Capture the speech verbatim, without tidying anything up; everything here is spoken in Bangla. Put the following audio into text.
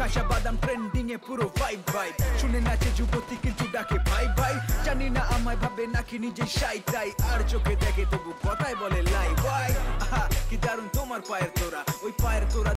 কাঁচা বাদাম ট্রেন্ডিং এ পুরো ভাইব ভাইব শুনে নাচে যুবতী কিন্তু ডাকে ভাই ভাই জানি না আমায় ভাবে নাকি নিজে শাই তাই আর চোখে দেখে তবু কথায় বলে লাই ভাই আহা কি দারুণ তোমার পায়ের তোরা ওই পায়ের তোরা